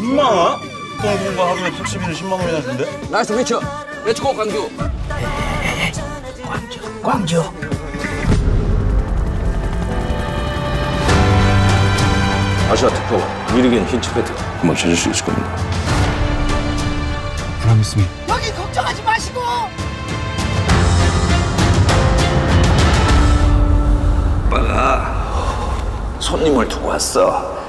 10만 원? 보통 공과 하루에 택시비는 10만 원이나 준대? 나이스 회쳐! 렛츠고 광주! 광주! 아시아 특파원, 미르겐 힌츠페트 금방 찾을 수 있을 겁니다. Promise me. 여기 걱정하지 마시고! 오빠가 손님을 두고 왔어.